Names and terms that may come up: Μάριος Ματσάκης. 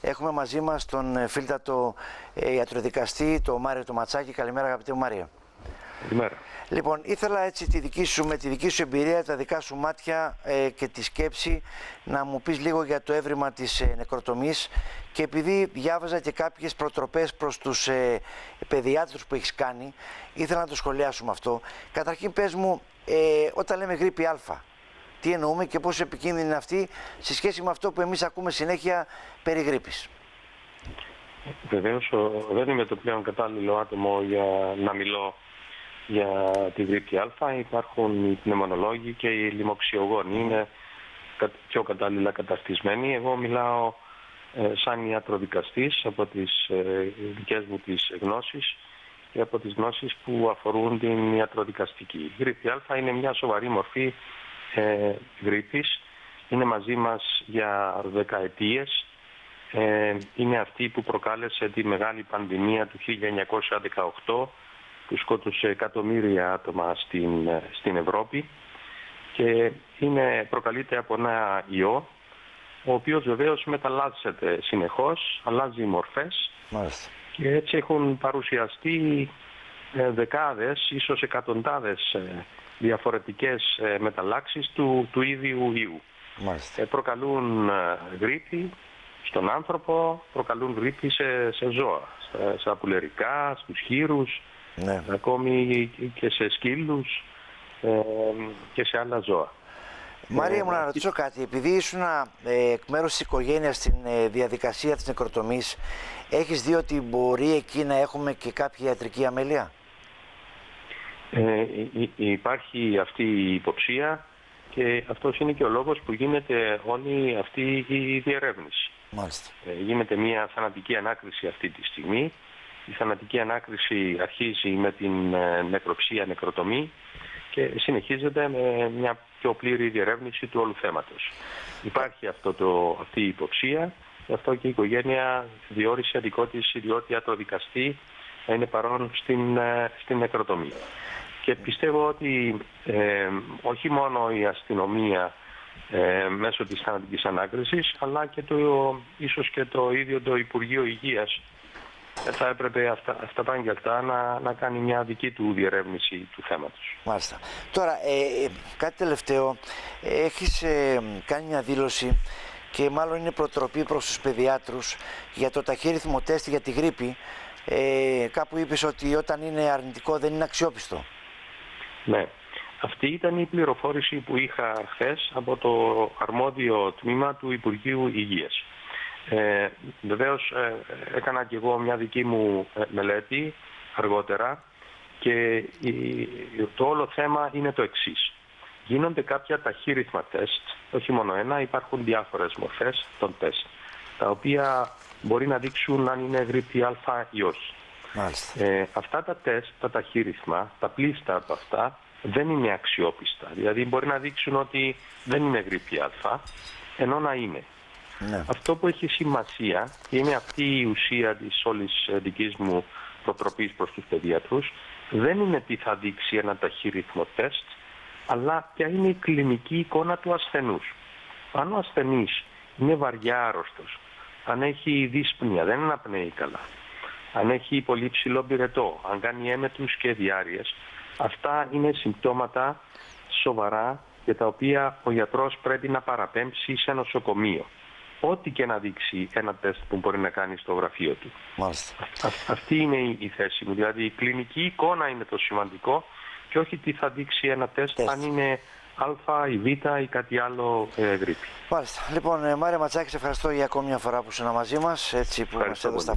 Έχουμε μαζί μας τον φίλτατο ιατροδικαστή, τον Μάριο τον Ματσάκη. Καλημέρα, αγαπητέ μου Μάριο. Καλημέρα. Λοιπόν, ήθελα έτσι με τη δική σου εμπειρία, τα δικά σου μάτια και τη σκέψη να μου πεις λίγο για το έβριμα της νεκροτομής, και επειδή διάβαζα και κάποιες προτροπές προς τους παιδιάτρους που έχεις κάνει, ήθελα να το σχολιάσουμε αυτό. Καταρχήν πες μου, όταν λέμε γρίπη Α, τι εννοούμε και πόσο επικίνδυνη είναι αυτή σε σχέση με αυτό που εμείς ακούμε συνέχεια περί γρίπης? Βεβαίως, δεν είμαι το πλέον κατάλληλο άτομο για να μιλώ για τη γρίπη Α. Υπάρχουν οι πνευμονολόγοι και οι λοιμοξιογόνοι. Είναι πιο κατάλληλα καταστισμένοι. Εγώ μιλάω σαν ιατροδικαστής από τις δικές μου τις γνώσεις και από τις γνώσεις που αφορούν την ιατροδικαστική. Η γρίπη Α είναι μια σοβαρή μορφή γρίπης. Είναι μαζί μας για δεκαετίες. Είναι αυτή που προκάλεσε τη μεγάλη πανδημία του 1918, που σκότωσε εκατομμύρια άτομα στην Ευρώπη, και προκαλείται από ένα ιό, ο οποίος βεβαίως μεταλλάσσεται συνεχώς, αλλάζει μορφές. Μάλιστα. Και έτσι έχουν παρουσιαστεί δεκάδες, ίσως εκατοντάδες διαφορετικές μεταλλάξεις του ίδιου ιού. Μάλιστα. Προκαλούν γρίπη στον άνθρωπο, προκαλούν γρίπη σε ζώα, στα πουλερικά, στους χείρους, ναι, ακόμη και σε σκύλους και σε άλλα ζώα. Μαρία μου, να ρωτήσω κάτι. Επειδή ήσουν εκ μέρους της οικογένειας στην διαδικασία της νεκροτομής, έχεις δει ότι μπορεί εκεί να έχουμε και κάποια ιατρική αμέλεια? Υπάρχει αυτή η υποψία, και αυτός είναι και ο λόγος που γίνεται όλη αυτή η διερεύνηση. Μάλιστα. Γίνεται μια θανατική ανάκριση αυτή τη στιγμή. Η θανατική ανάκριση αρχίζει με την νεκροψία-νεκροτομή και συνεχίζεται με μια πιο πλήρη διερεύνηση του όλου θέματος. Υπάρχει αυτή η υποψία, γι' αυτό και η οικογένεια διόρισε δικό της ιδιότητα ιατροδικαστή να είναι παρόν στην νεκροτομή. Και πιστεύω ότι όχι μόνο η αστυνομία μέσω της θανατικής ανάκρισης, αλλά και ίσως και το ίδιο το Υπουργείο Υγείας θα έπρεπε αυτά να κάνει μια δική του διερεύνηση του θέματος. Μάλιστα. Τώρα, κάτι τελευταίο. Έχεις κάνει μια δήλωση, και μάλλον είναι προτροπή προς τους παιδιάτρους, για το ταχύρυθμο τεστ για τη γρίπη. Κάπου είπες ότι όταν είναι αρνητικό δεν είναι αξιόπιστο. Ναι. Αυτή ήταν η πληροφόρηση που είχα χθες από το αρμόδιο τμήμα του Υπουργείου Υγείας. Βεβαίως έκανα και εγώ μια δική μου μελέτη αργότερα, και το όλο θέμα είναι το εξής. Γίνονται κάποια ταχύρυθμα τεστ, όχι μόνο ένα, υπάρχουν διάφορες μορφές των τεστ, τα οποία μπορεί να δείξουν αν είναι γρίπη Α ή όχι. Αυτά τα τεστ, τα ταχύρυθμα, τα πλήστα από αυτά, δεν είναι αξιόπιστα. Δηλαδή μπορεί να δείξουν ότι δεν είναι γρίπη Α, ενώ να είναι. Ναι. Αυτό που έχει σημασία, και είναι αυτή η ουσία της όλης δικής μου προτροπής προς τους παιδιατρούς, δεν είναι τι θα δείξει ένα ταχύρυθμο τεστ, αλλά ποια είναι η κλινική εικόνα του ασθενούς. Αν ο ασθενής είναι βαριά άρρωστος, αν έχει δύσπνοια, δεν αναπνέει καλά, αν έχει πολύ ψηλό πυρετό, αν κάνει έμετρους και διάρειες, αυτά είναι συμπτώματα σοβαρά για τα οποία ο γιατρός πρέπει να παραπέμψει σε νοσοκομείο. Ό,τι και να δείξει ένα τεστ που μπορεί να κάνει στο γραφείο του. Μάλιστα. Αυτή είναι η θέση μου. Δηλαδή η κλινική εικόνα είναι το σημαντικό, και όχι τι θα δείξει ένα τεστ. Αν είναι Α ή Β ή κάτι άλλο γρίπη. Μάλιστα. Λοιπόν, Μάρια Ματσάκη, σε ευχαριστώ για ακόμη μια φορά που είσαι μαζί μας. Έτσι που είμαστε εδώ στα